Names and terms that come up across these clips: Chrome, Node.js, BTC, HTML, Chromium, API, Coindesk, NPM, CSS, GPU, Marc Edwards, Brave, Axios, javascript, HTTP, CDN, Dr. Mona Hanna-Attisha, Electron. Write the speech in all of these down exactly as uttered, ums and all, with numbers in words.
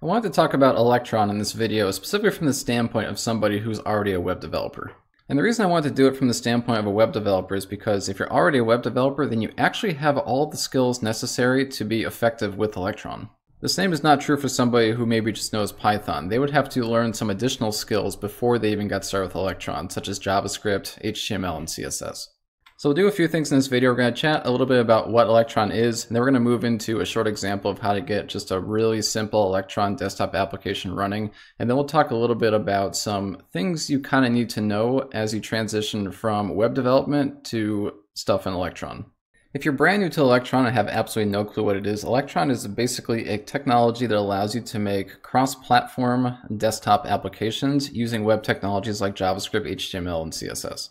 I wanted to talk about Electron in this video specifically from the standpoint of somebody who's already a web developer. And the reason I wanted to do it from the standpoint of a web developer is because if you're already a web developer, then you actually have all the skills necessary to be effective with Electron. The same is not true for somebody who maybe just knows Python. They would have to learn some additional skills before they even got started with Electron, such as JavaScript, H T M L, and C S S. So we'll do a few things in this video. We're going to chat a little bit about what Electron is, and then we're going to move into a short example of how to get just a really simple Electron desktop application running. And then we'll talk a little bit about some things you kind of need to know as you transition from web development to stuff in Electron. If you're brand new to Electron and have absolutely no clue what it is, Electron is basically a technology that allows you to make cross-platform desktop applications using web technologies like JavaScript, H T M L, and C S S.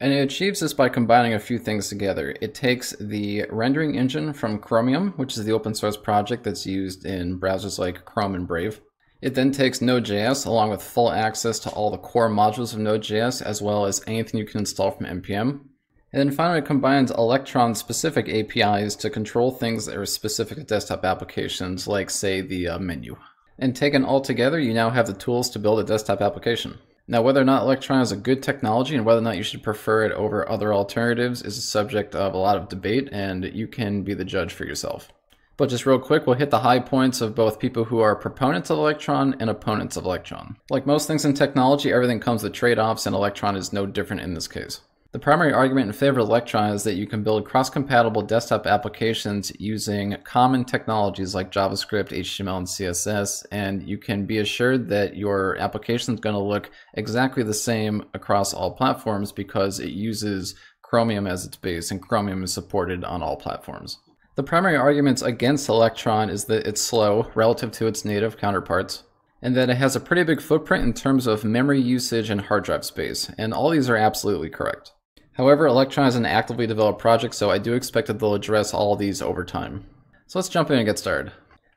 And it achieves this by combining a few things together. It takes the rendering engine from Chromium, which is the open source project that's used in browsers like Chrome and Brave. It then takes Node.js along with full access to all the core modules of Node.js, as well as anything you can install from N P M. And then finally, it combines Electron-specific A P Is to control things that are specific to desktop applications, like, say, the uh, menu. And taken all together, you now have the tools to build a desktop application. Now, whether or not Electron is a good technology and whether or not you should prefer it over other alternatives is a subject of a lot of debate, and you can be the judge for yourself. But just real quick, we'll hit the high points of both people who are proponents of Electron and opponents of Electron. Like most things in technology, everything comes with trade-offs, and Electron is no different in this case. The primary argument in favor of Electron is that you can build cross-compatible desktop applications using common technologies like JavaScript, H T M L, and C S S, and you can be assured that your application is going to look exactly the same across all platforms because it uses Chromium as its base, and Chromium is supported on all platforms. The primary arguments against Electron is that it's slow relative to its native counterparts, and that it has a pretty big footprint in terms of memory usage and hard drive space, and all these are absolutely correct. However, Electron is an actively developed project, so I do expect that they'll address all these over time. So let's jump in and get started.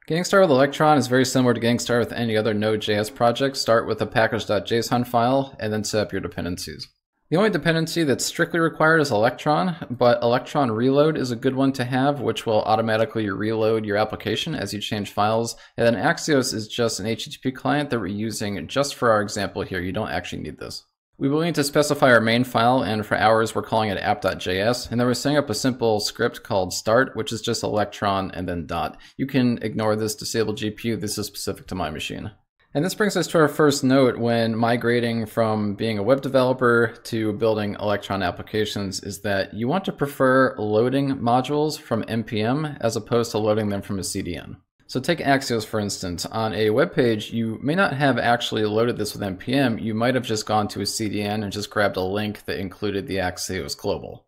Getting started with Electron is very similar to getting started with any other Node.js project. Start with a package.json file and then set up your dependencies. The only dependency that's strictly required is Electron, but Electron Reload is a good one to have, which will automatically reload your application as you change files. And then Axios is just an H T T P client that we're using just for our example here. You don't actually need this. We will need to specify our main file, and for ours we're calling it app.js, and then we're setting up a simple script called start, which is just Electron and then dot. You can ignore this, disable G P U, this is specific to my machine. And this brings us to our first note when migrating from being a web developer to building Electron applications is that you want to prefer loading modules from N P M as opposed to loading them from a C D N. So take Axios, for instance. On a web page, you may not have actually loaded this with N P M. You might have just gone to a C D N and just grabbed a link that included the Axios global.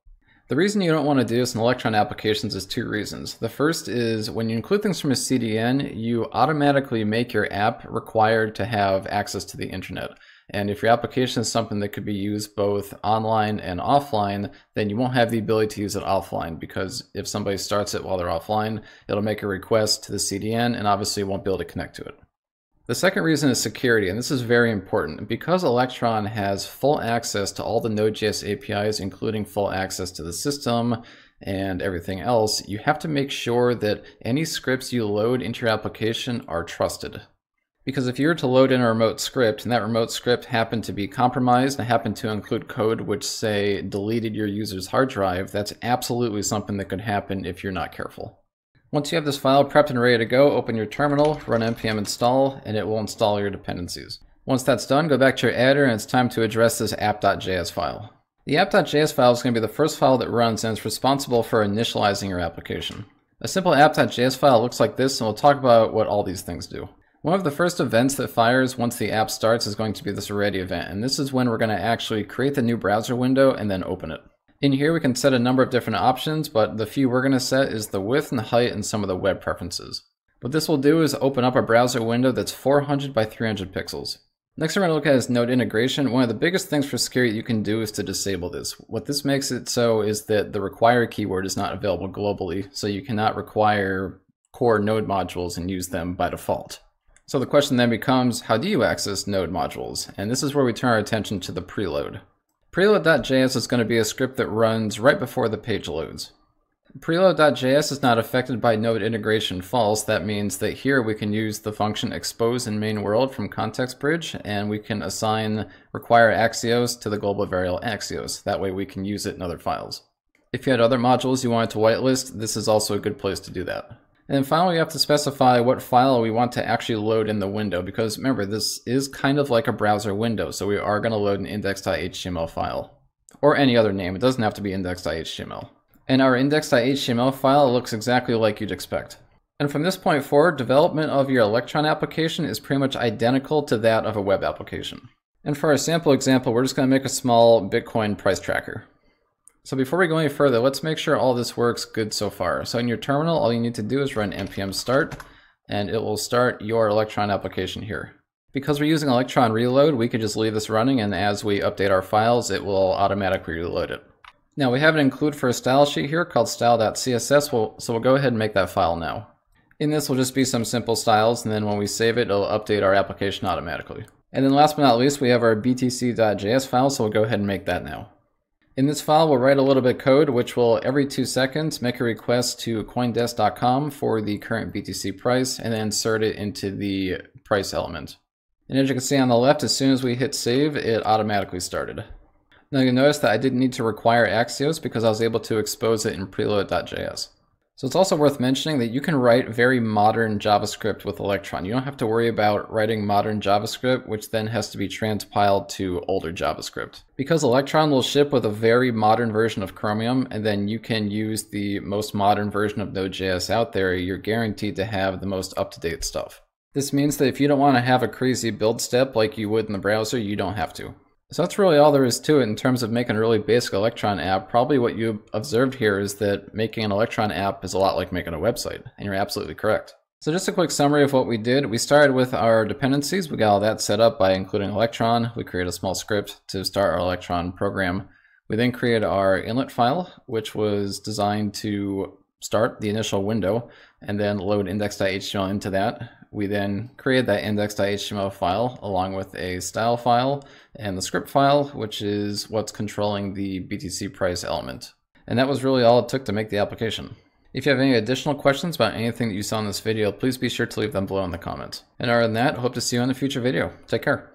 The reason you don't want to do this in Electron applications is two reasons. The first is when you include things from a C D N, you automatically make your app required to have access to the internet. And if your application is something that could be used both online and offline, then you won't have the ability to use it offline, because if somebody starts it while they're offline, it'll make a request to the C D N and obviously won't be able to connect to it. The second reason is security, and this is very important. Because Electron has full access to all the Node.js A P Is, including full access to the system and everything else, you have to make sure that any scripts you load into your application are trusted. Because if you were to load in a remote script and that remote script happened to be compromised and happened to include code which, say, deleted your user's hard drive, that's absolutely something that could happen if you're not careful. Once you have this file prepped and ready to go, open your terminal, run npm install, and it will install your dependencies. Once that's done, go back to your editor and it's time to address this app.js file. The app.js file is going to be the first file that runs and is responsible for initializing your application. A simple app.js file looks like this, and we'll talk about what all these things do. One of the first events that fires once the app starts is going to be this ready event, and this is when we're going to actually create the new browser window and then open it. In here we can set a number of different options, but the few we're going to set is the width and the height and some of the web preferences. What this will do is open up a browser window that's four hundred by three hundred pixels. Next we're going to look at is node integration. One of the biggest things for security you can do is to disable this. What this makes it so is that the require keyword is not available globally, so you cannot require core node modules and use them by default. So the question then becomes, how do you access node modules? And this is where we turn our attention to the preload. Preload.js is going to be a script that runs right before the page loads. Preload.js is not affected by node integration false. That means that here we can use the function expose in main world from context bridge, and we can assign require Axios to the global variable Axios. That way we can use it in other files. If you had other modules you wanted to whitelist, this is also a good place to do that. And finally, we have to specify what file we want to actually load in the window, because remember, this is kind of like a browser window, so we are going to load an index.html file, or any other name. It doesn't have to be index.html. And our index.html file looks exactly like you'd expect. And from this point forward, development of your Electron application is pretty much identical to that of a web application. And for our sample example, we're just going to make a small Bitcoin price tracker. So before we go any further, let's make sure all this works good so far. So in your terminal, all you need to do is run N P M start, and it will start your Electron application here. Because we're using Electron reload, we can just leave this running, and as we update our files, it will automatically reload it. Now we have an include for a style sheet here called style.css, we'll, so we'll go ahead and make that file now. In this will just be some simple styles, and then when we save it, it'll update our application automatically. And then last but not least, we have our btc.js file, so we'll go ahead and make that now. In this file, we'll write a little bit of code, which will, every two seconds, make a request to coindesk dot com for the current B T C price, and then insert it into the price element. And as you can see on the left, as soon as we hit save, it automatically started. Now you'll notice that I didn't need to require Axios because I was able to expose it in preload.js. So it's also worth mentioning that you can write very modern JavaScript with Electron. You don't have to worry about writing modern JavaScript, which then has to be transpiled to older JavaScript. Because Electron will ship with a very modern version of Chromium, and then you can use the most modern version of Node.js out there, you're guaranteed to have the most up-to-date stuff. This means that if you don't want to have a crazy build step like you would in the browser, you don't have to. So that's really all there is to it in terms of making a really basic Electron app. Probably what you observed here is that making an Electron app is a lot like making a website, and you're absolutely correct. So just a quick summary of what we did. We started with our dependencies. We got all that set up by including Electron. We created a small script to start our Electron program. We then created our inlet file, which was designed to start the initial window and then load index.html into that. We then created that index.html file along with a style file and the script file, which is what's controlling the B T C price element. And that was really all it took to make the application. If you have any additional questions about anything that you saw in this video, please be sure to leave them below in the comments. And other than that, hope to see you in a future video. Take care.